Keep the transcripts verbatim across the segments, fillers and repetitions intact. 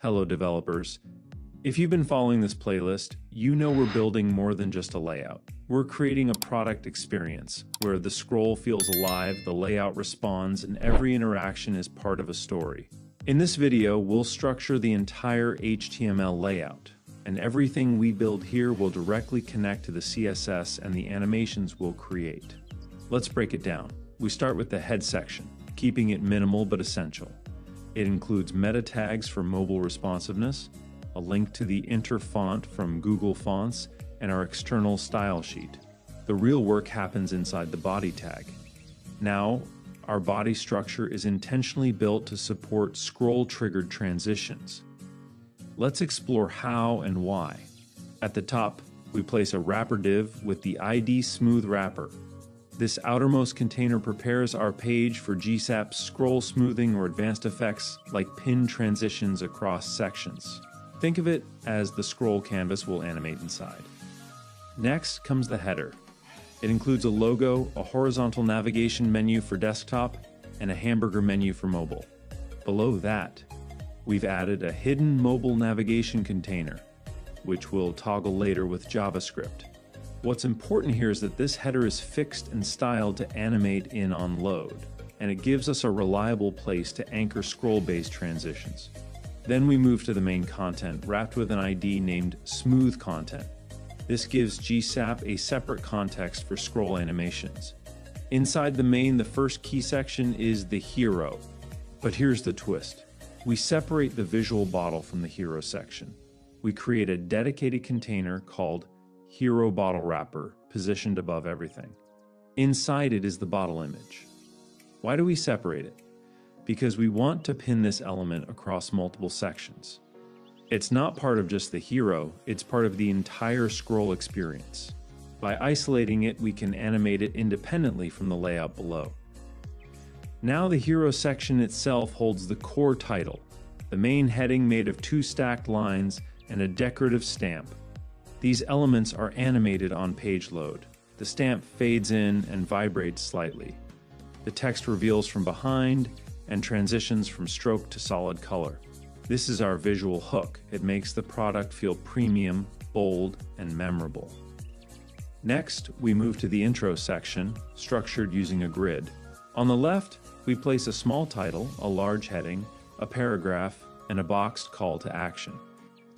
Hello developers. If you've been following this playlist, you know we're building more than just a layout. We're creating a product experience where the scroll feels alive, the layout responds, and every interaction is part of a story. In this video, we'll structure the entire H T M L layout, and everything we build here will directly connect to the C S S and the animations we'll create. Let's break it down. We start with the head section, keeping it minimal but essential. It includes meta tags for mobile responsiveness, a link to the Inter font from Google Fonts, and our external style sheet. The real work happens inside the body tag. Now, our body structure is intentionally built to support scroll-triggered transitions. Let's explore how and why. At the top, we place a wrapper div with the I D Smooth Wrapper. This outermost container prepares our page for G SAP scroll smoothing or advanced effects like pin transitions across sections. Think of it as the scroll canvas will animate inside. Next comes the header. It includes a logo, a horizontal navigation menu for desktop, and a hamburger menu for mobile. Below that, we've added a hidden mobile navigation container, which we'll toggle later with JavaScript. What's important here is that this header is fixed and styled to animate in on load, and it gives us a reliable place to anchor scroll-based transitions. Then we move to the main content, wrapped with an I D named Smooth Content. This gives G SAP a separate context for scroll animations. Inside the main, the first key section is the hero. But here's the twist. We separate the visual bottle from the hero section. We create a dedicated container called Hero Bottle Wrapper, positioned above everything. Inside it is the bottle image. Why do we separate it? Because we want to pin this element across multiple sections. It's not part of just the hero, it's part of the entire scroll experience. By isolating it, we can animate it independently from the layout below. Now the hero section itself holds the core title, the main heading made of two stacked lines and a decorative stamp. These elements are animated on page load. The stamp fades in and vibrates slightly. The text reveals from behind, and transitions from stroke to solid color. This is our visual hook. It makes the product feel premium, bold, and memorable. Next, we move to the intro section, structured using a grid. On the left, we place a small title, a large heading, a paragraph, and a boxed call to action.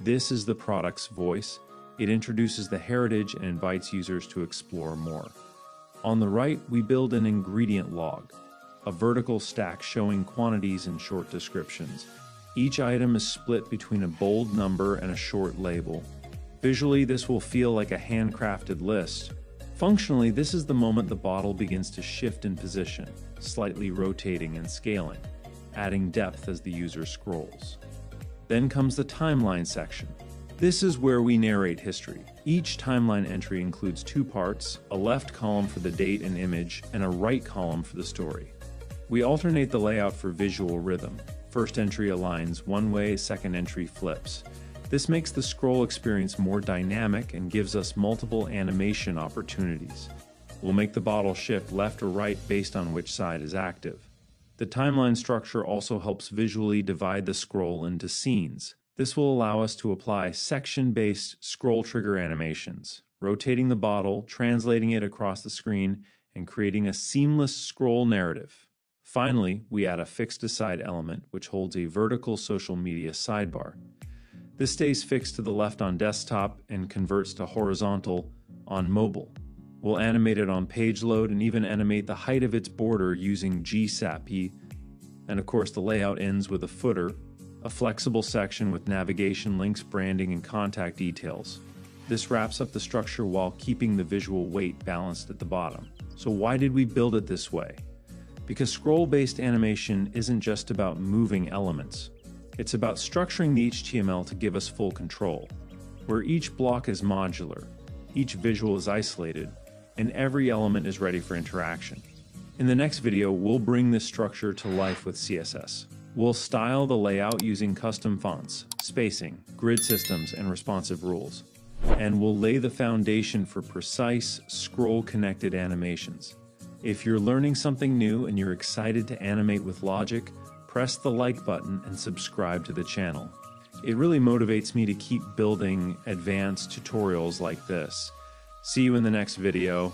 This is the product's voice. It introduces the heritage and invites users to explore more. On the right, we build an ingredient log, a vertical stack showing quantities and short descriptions. Each item is split between a bold number and a short label. Visually, this will feel like a handcrafted list. Functionally, this is the moment the bottle begins to shift in position, slightly rotating and scaling, adding depth as the user scrolls. Then comes the timeline section. This is where we narrate history. Each timeline entry includes two parts, a left column for the date and image, and a right column for the story. We alternate the layout for visual rhythm. First entry aligns one way, second entry flips. This makes the scroll experience more dynamic and gives us multiple animation opportunities. We'll make the bottle shift left or right based on which side is active. The timeline structure also helps visually divide the scroll into scenes. This will allow us to apply section-based scroll trigger animations, rotating the bottle, translating it across the screen, and creating a seamless scroll narrative. Finally, we add a fixed-aside element, which holds a vertical social media sidebar. This stays fixed to the left on desktop and converts to horizontal on mobile. We'll animate it on page load and even animate the height of its border using G SAP. And of course, the layout ends with a footer, a flexible section with navigation links, branding, and contact details. This wraps up the structure while keeping the visual weight balanced at the bottom. So why did we build it this way? Because scroll-based animation isn't just about moving elements. It's about structuring the H T M L to give us full control, where each block is modular, each visual is isolated, and every element is ready for interaction. In the next video, we'll bring this structure to life with C S S. We'll style the layout using custom fonts, spacing, grid systems, and responsive rules. And we'll lay the foundation for precise, scroll-connected animations. If you're learning something new and you're excited to animate with logic, press the like button and subscribe to the channel. It really motivates me to keep building advanced tutorials like this. See you in the next video.